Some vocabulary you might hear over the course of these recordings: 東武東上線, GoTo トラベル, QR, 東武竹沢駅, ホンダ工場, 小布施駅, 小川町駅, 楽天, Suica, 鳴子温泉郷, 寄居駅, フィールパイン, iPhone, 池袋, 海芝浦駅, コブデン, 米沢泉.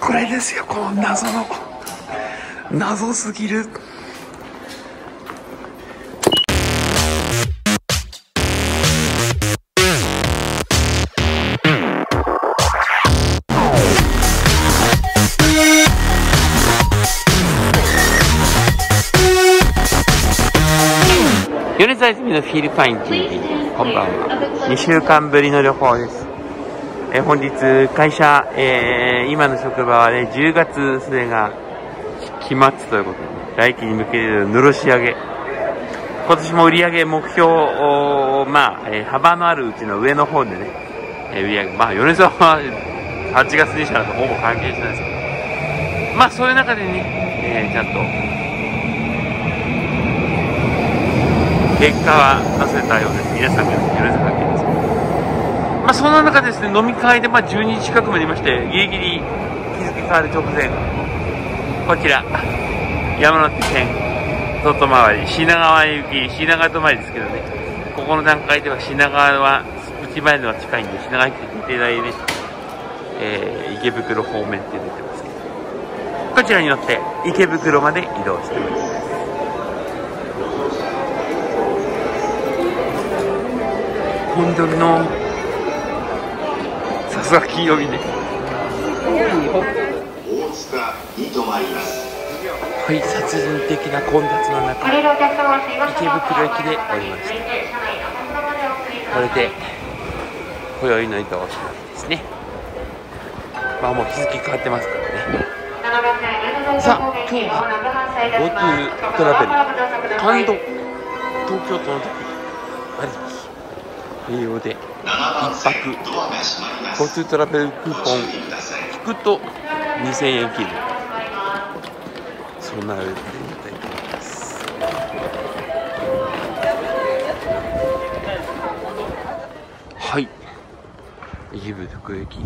これですよ、この謎の謎すぎる。米沢泉のフィールパインTP、こんばんは。2週間ぶりの旅行です。本日、会社、今の職場はね、10月末が期末ということで、来期に向けてののろし上げ。今年も売上目標を、幅のあるうちの上の方でね、売上、米沢は8月にしたらほぼ関係してないですけど、そういう中でね、ちゃんと、結果は出せたようです。皆さんもよろしくお願いします。そんな中ですね、飲み会で12時近くまでいまして、ギリギリ日付変わる直前、こちら、山手線、外回り、品川へ行き、品川と前ですけどね、ここの段階では品川は、プチ前では近いんで、品川駅に行っていただいて、池袋方面って出てますけど、こちらに乗って池袋まで移動しております。本当のさすが金曜日ね。はい、殺人的な混雑の中、池袋駅で降りました。これで今宵の移動をしたわけですね。もう日付変わってますからね。さあ、今日は GoTo トラベル、関東京都の旅ありき栄養で1泊 GoTo トラベルクーポン引くと2000円切る、そんな上でいただいております。はい、池袋駅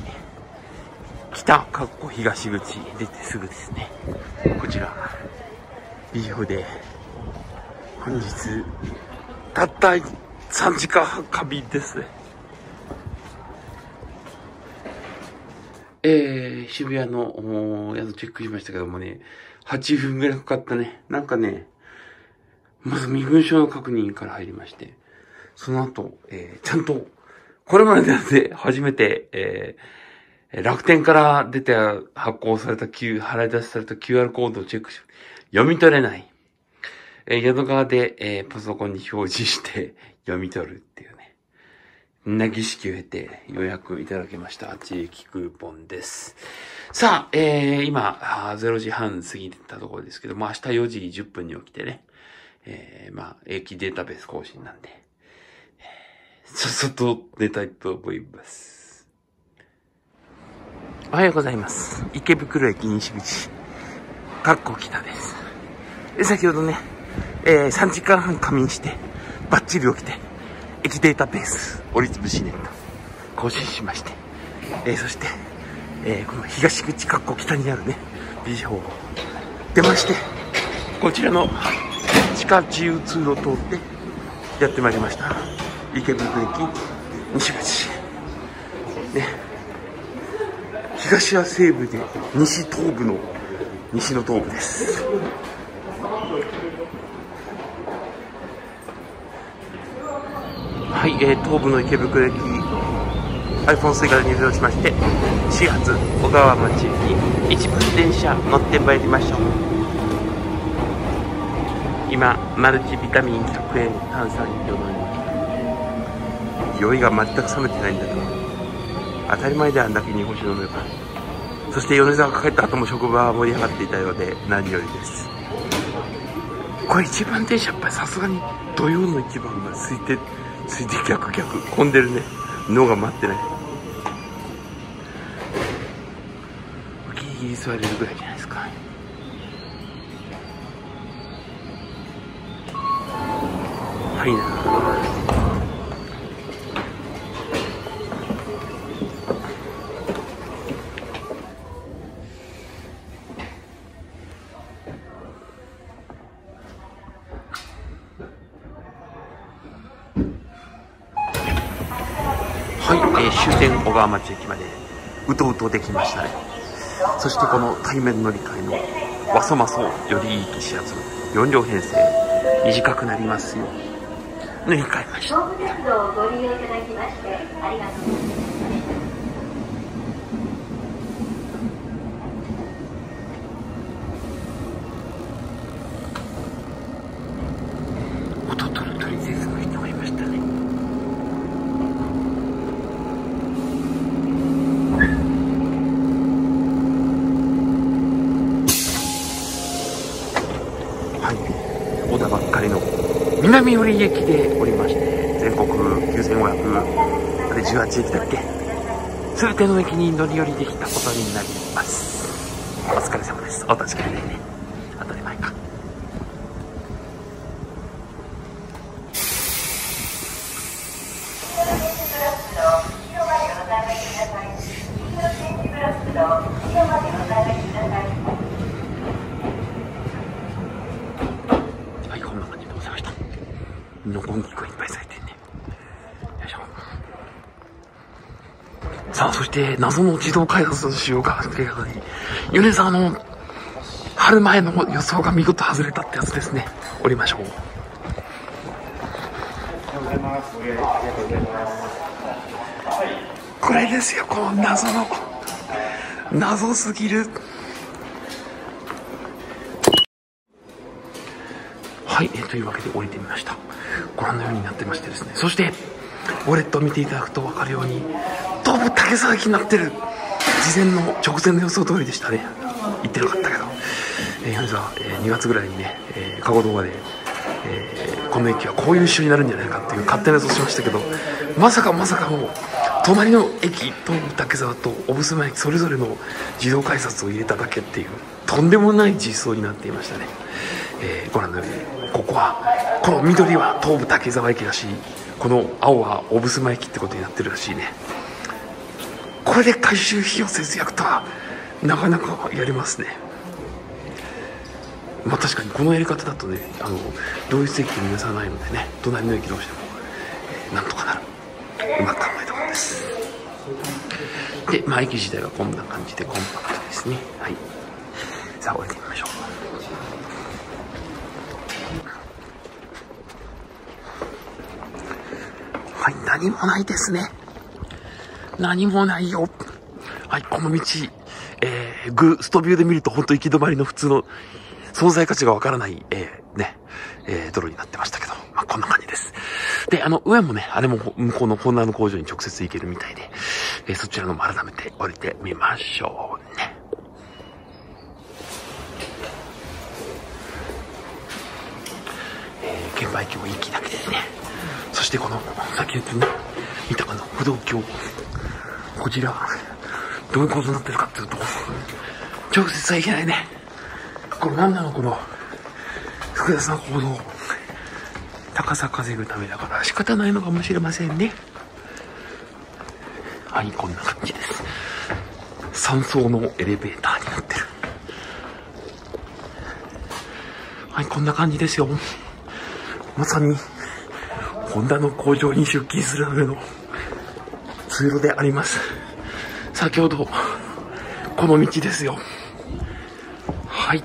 北かっこ東口出てすぐですね。こちらビーフで本日たった3時間半旅ですね。渋谷の宿チェックしましたけどもね、8分ぐらいかかったね。まず身分証の確認から入りまして、その後、ちゃんと、これまでなんで初めて、楽天から出て発行された払い出しされた QR コードをチェックし、読み取れない。宿側で、パソコンに表示して読み取るっていうね。そんな儀式を経て予約いただきました。地域クーポンです。さあ、今、0時半過ぎたところですけども、明日4時10分に起きてね。駅データベース更新なんで、さっと寝たいと思います。おはようございます。池袋駅西口、かっこ北です。先ほどね、3時間半仮眠して、バッチリ起きて、駅データベース、折りつぶしネット、更新しまして、そして、この東口かっこ北にあるね、ビジホーを出まして、こちらの地下自由通路を通ってやってまいりました。池袋駅、西口。ね、東は西部で、西の東部です。はい、東武の池袋駅 iPhone スイカで入場しまして、始発小川町駅一番電車乗ってまいりました。今マルチビタミン100円炭酸飲料飲み、酔いが全く冷めてないんだけど、当たり前であんだけ日本酒飲めば。そして米沢が帰った後も職場は盛り上がっていたようで何よりです。これ一番電車やっぱりさすがに土曜の一番が空いて逆混んでるね。脳が待ってない。ギリギリ座れるぐらいじゃないですか。はい終点小川町駅までうとうとできましたね。そしてこの対面乗り換えのわそまそよりいい機種やつ4両編成短くなりますよう塗り替えました。音とるとりですごい人がいましたね。はい、小田ばっかりの南寄り駅でおりまして、全国9500あれ18駅だっけ、全ての駅に乗り降りできたことになります。お疲れ様です。お助けでね、当たり前か。はい、こんな感じでございました。残り肉がいっぱい咲いてるね。よいしょ。さあ、そして謎の自動改札の使用が発生したのに、米沢の春前の予想が見事外れたってやつですね。降りましょう。おはようございます。ありがとうございます。これですよ、この謎すぎる。はい、というわけで降りてみました。ご覧のようになってましてですね、そしてウォレットを見ていただくと分かるようにドブ竹騒ぎになってる。事前の直前の予想通りでしたね。言ってなかったけど、米沢2月ぐらいにね、過去動画でこの駅はこういう種になるんじゃないかっていう勝手な予想しましたけど、まさかもう隣の駅、東武竹沢と小布施駅それぞれの自動改札を入れただけっていうとんでもない実装になっていましたね。ご覧のようにこの緑は東武竹沢駅らしい、この青は小布施駅ってことになってるらしいね。これで改修費用節約とはなかなかやりますね。まあ確かにこのやり方だとね、同一駅を見なさないのでね、隣の駅どうしても、なんとかなる。うまく考えたものです。で、まあ駅自体はこんな感じでコンパクトですね。はい、さあ降りてみましょう。はい、何もないですね。何もないよ。はい、この道、ストビューで見ると本当行き止まりの普通の存在価値がわからない、泥になってましたけど、まあ、こんな感じです。で、上もね、あれも向こうのホンダの工場に直接行けるみたいで、そちらのも改めて降りてみましょうね。券売機もいい気だけですね。そしてこの、先ほどね、見たこの歩道橋、こちら、どういう構造になってるかっていうと、直接はいけないね。これ何なの、この複雑な構造。高さ稼ぐためだから仕方ないのかもしれませんね。はい、こんな感じです。3層のエレベーターになってる。はい、こんな感じですよ。まさにホンダの工場に出勤するための通路であります。先ほどこの道ですよ。はい、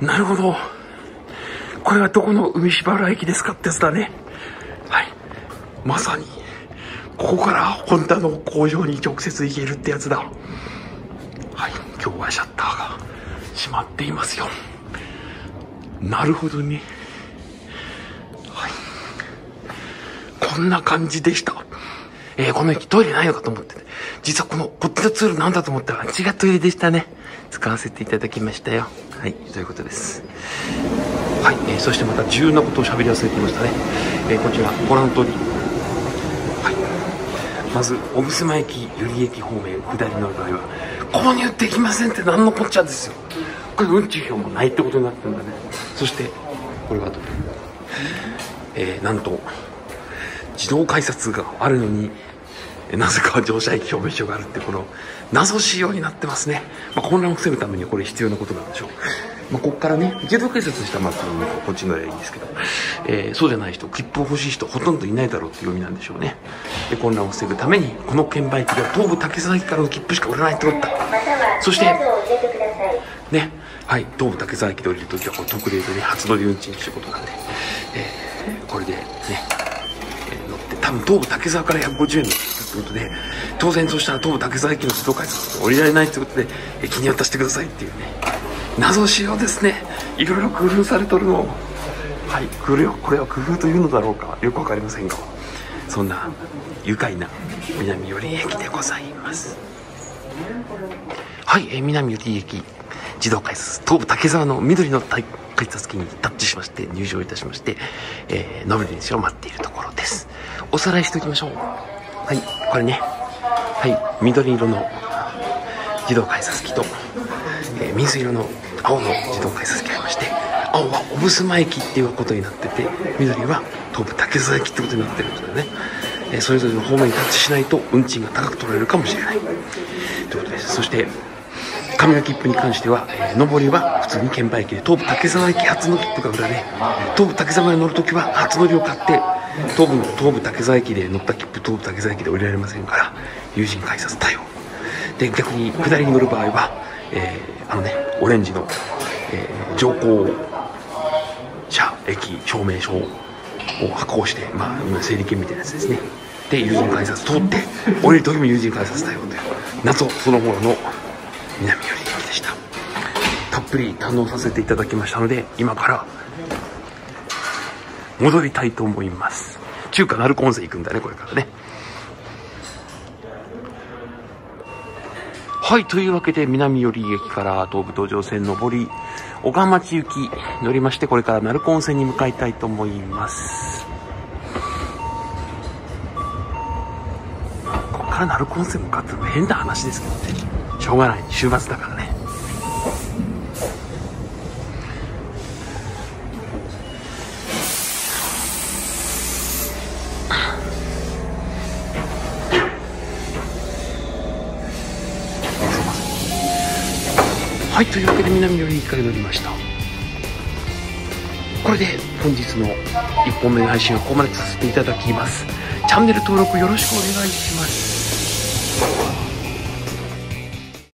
なるほど。これはどこの海芝浦駅ですかってやつだね。はい。まさに、ここからホンダの工場に直接行けるってやつだ。はい。今日はシャッターが閉まっていますよ。なるほどね。はい。こんな感じでした。この駅トイレないのかと思ってね。実はこっちのツールなんだと思ったら、違うトイレでしたね。使わせていただきましたよ。はい、ということです。はい、そしてまた重要なことを喋り忘れていましたね。こちら、ご覧の通り。はい。まず、小布施駅、寄居駅方面、下りの場合は、購入できませんって何のこっちゃですよ。これ、運賃表もないってことになったんだね。そして、これはどう、なんと、自動改札があるのに、なぜか乗車駅表明書があるってこの謎仕様になってますね。混乱を防ぐためにはこれ必要なことなんでしょう。ここからね、自動改札したらまずこっちのやりゃいいんですけど、そうじゃない人、切符を欲しい人ほとんどいないだろうっていう意味なんでしょうね。で、混乱を防ぐためにこの券売機では東武竹崎からの切符しか売らないと思った。そしてね、はい、東武竹崎で降りるときはこう特例でね、初乗り運賃ということなんで、これでね、乗って多分東武竹沢から150円の切符ってことで、当然そうしたら東武竹沢駅の自動改札降りられないということで駅に渡してくださいっていうね、謎仕様ですね。いろいろ工夫されとるの。はい、これは工夫というのだろうかよくわかりませんが、そんな愉快な南寄り駅でございます。はい、南寄り駅自動改札東武竹沢の緑の改札機にタッチしまして入場いたしまして、乗り口を待っているところです。おさらいしておきましょう。はい、これね。はい、緑色の自動改札機と、水色の青の自動改札機がありまして、青は小布間駅っていうことになってて、緑は東武竹沢駅ってことになってるのでね、それぞれの方面にタッチしないと運賃が高く取られるかもしれないということです。そして紙の切符に関しては、上りは普通に券売駅で東武竹沢駅初の切符が売られ、東武竹沢に乗るときは初乗りを買って東武竹沢駅で乗った切符東武竹沢駅で降りられませんから、有人改札対応で、逆に下りに乗る場合は、あのね、オレンジの、乗降者駅証明書を発行して、整理券みたいなやつですね。で、有人改札通って降りる時も有人改札対応という謎そのものの南寄り駅でした。たっぷり堪能させていただきましたので、今から戻りたいと思います。中華鳴子温泉行くんだね、これからね。はい、というわけで、南寄り駅から東武東上線上り、小川町行き乗りまして、これから鳴子温泉に向かいたいと思います。ここから鳴子温泉向かったの変な話ですけどね。しょうがない、週末だからね。はい、というわけで南寄り駅から乗りました。これで本日の1本目の配信はここまでさせていただきます。チャンネル登録よろしくお願いします。